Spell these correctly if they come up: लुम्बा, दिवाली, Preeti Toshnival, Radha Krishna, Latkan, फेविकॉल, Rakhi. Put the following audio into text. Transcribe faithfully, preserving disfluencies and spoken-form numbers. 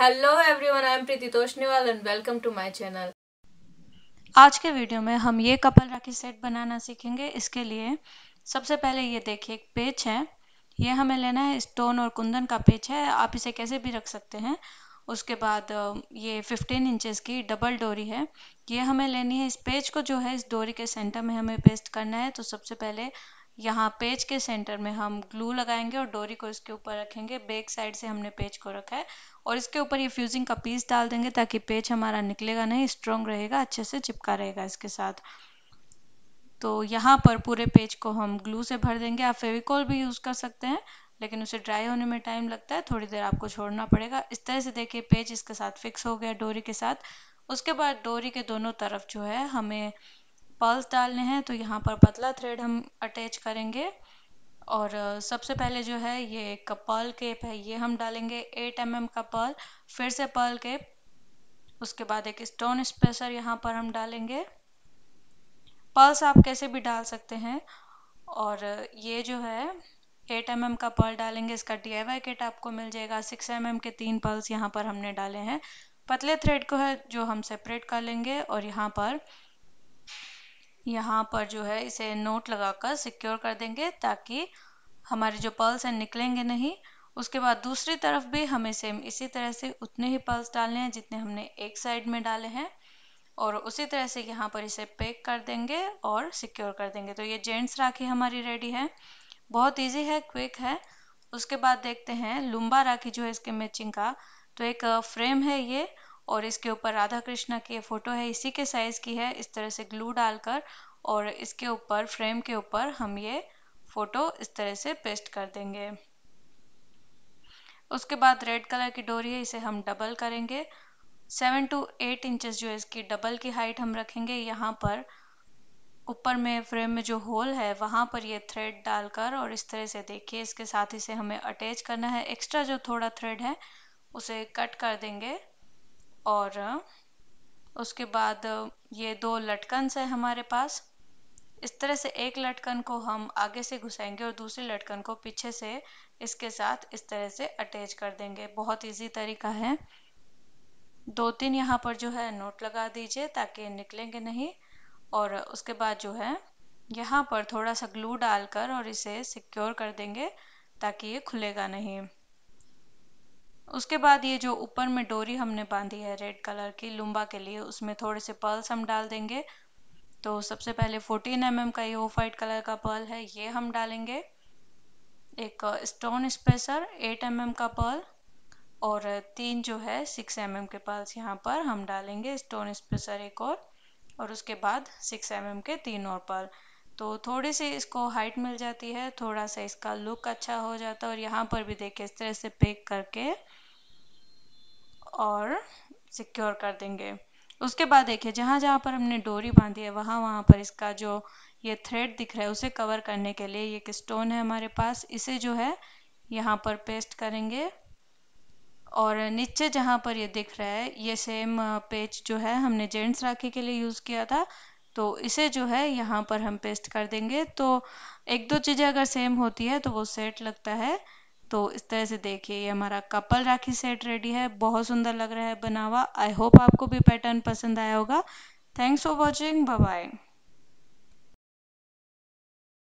Hello everyone, I am Preeti Toshniwal and welcome to my channel. आज के video में हम ये कपल राखी सेट बनाना सीखेंगे। इसके लिए सबसे पहले ये देखिए एक पेच है, ये हमें लेना है। स्टोन और कुंदन का पेच है, आप इसे कैसे भी रख सकते हैं। उसके बाद ये फिफ्टीन इंचेस की डबल डोरी है, ये हमें लेनी है। इस पेच को जो है इस डोरी के सेंटर में हमें पेस्ट करना है। तो सबसे पहले यहाँ पेज के सेंटर में हम ग्लू लगाएंगे और डोरी को इसके ऊपर रखेंगे। बैक साइड से हमने पेज को रखा है और इसके ऊपर ये फ्यूजिंग का पीस डाल देंगे ताकि पेज हमारा निकलेगा नहीं, स्ट्रॉन्ग रहेगा, अच्छे से चिपका रहेगा इसके साथ। तो यहाँ पर पूरे पेज को हम ग्लू से भर देंगे। आप फेविकॉल भी यूज़ कर सकते हैं, लेकिन उसे ड्राई होने में टाइम लगता है, थोड़ी देर आपको छोड़ना पड़ेगा। इस तरह से देखिए पेज इसके साथ फिक्स हो गया डोरी के साथ। उसके बाद डोरी के दोनों तरफ जो है हमें पर्ल्स डालने हैं। तो यहाँ पर पतला थ्रेड हम अटैच करेंगे और सबसे पहले जो है ये एक पर्ल केप है, ये हम डालेंगे आठ एम एम का पर्ल, फिर से पर्ल केप। उसके बाद एक स्टोन स्पेसर यहाँ पर हम डालेंगे। पर्ल्स आप कैसे भी डाल सकते हैं। और ये जो है आठ एम एम का पर्ल डालेंगे, इसका डी आई वाई किट आपको मिल जाएगा। छह एम एम के तीन पर्ल्स यहाँ पर हमने डाले हैं। पतले थ्रेड को है जो हम सेपरेट कर लेंगे और यहाँ पर यहाँ पर जो है इसे नोट लगाकर सिक्योर कर देंगे ताकि हमारे जो पर्ल्स हैं निकलेंगे नहीं। उसके बाद दूसरी तरफ भी हमें सेम इसी तरह से उतने ही पर्ल्स डालने हैं जितने हमने एक साइड में डाले हैं और उसी तरह से यहाँ पर इसे पैक कर देंगे और सिक्योर कर देंगे। तो ये जेंट्स राखी हमारी रेडी है, बहुत ईजी है, क्विक है। उसके बाद देखते हैं लुम्बा राखी जो है इसके मैचिंग का। तो एक फ्रेम है ये और इसके ऊपर राधा कृष्णा की फोटो है, इसी के साइज की है। इस तरह से ग्लू डालकर और इसके ऊपर फ्रेम के ऊपर हम ये फोटो इस तरह से पेस्ट कर देंगे। उसके बाद रेड कलर की डोरी है, इसे हम डबल करेंगे। सेवन टू एट इंचेस जो है इसकी डबल की हाइट हम रखेंगे। यहाँ पर ऊपर में फ्रेम में जो होल है वहाँ पर ये थ्रेड डालकर और इस तरह से देखिए इसके साथ इसे हमें अटैच करना है। एक्स्ट्रा जो थोड़ा थ्रेड है उसे कट कर देंगे और उसके बाद ये दो लटकन्स है हमारे पास। इस तरह से एक लटकन को हम आगे से घुसाएंगे और दूसरी लटकन को पीछे से इसके साथ इस तरह से अटैच कर देंगे। बहुत इजी तरीका है। दो तीन यहाँ पर जो है नोट लगा दीजिए ताकि निकलेंगे नहीं। और उसके बाद जो है यहाँ पर थोड़ा सा ग्लू डालकर और इसे सिक्योर कर देंगे ताकि ये खुलेगा नहीं। उसके बाद ये जो ऊपर में डोरी हमने बांधी है रेड कलर की लुम्बा के लिए, उसमें थोड़े से पर्ल्स हम डाल देंगे। तो सबसे पहले चौदह एम एम का ये ऑफ वाइट कलर का पर्ल है, ये हम डालेंगे। एक स्टोन स्पेसर आठ एम एम का पर्ल और तीन जो है छह एम एम के पर्ल्स यहाँ पर हम डालेंगे। स्टोन स्पेसर एक और, और उसके बाद छह एम एम के तीन और पर्ल। तो थोड़ी सी इसको हाइट मिल जाती है, थोड़ा सा इसका लुक अच्छा हो जाता है। और यहाँ पर भी देखिए इस तरह से पैक करके और सिक्योर कर देंगे। उसके बाद देखिए जहाँ जहाँ पर हमने डोरी बांधी है वहाँ वहाँ पर इसका जो ये थ्रेड दिख रहा है उसे कवर करने के लिए ये एक स्टोन है हमारे पास, इसे जो है यहाँ पर पेस्ट करेंगे। और नीचे जहाँ पर ये दिख रहा है ये सेम पेज जो है हमने जेंट्स राखी के लिए यूज़ किया था, तो इसे जो है यहाँ पर हम पेस्ट कर देंगे। तो एक दो चीज़ें अगर सेम होती है तो वो सेट लगता है। तो इस तरह से देखिए ये हमारा कपल राखी सेट रेडी है, बहुत सुंदर लग रहा है बना हुआ। आई होप आपको भी पैटर्न पसंद आया होगा। Thanks for watching, bye bye.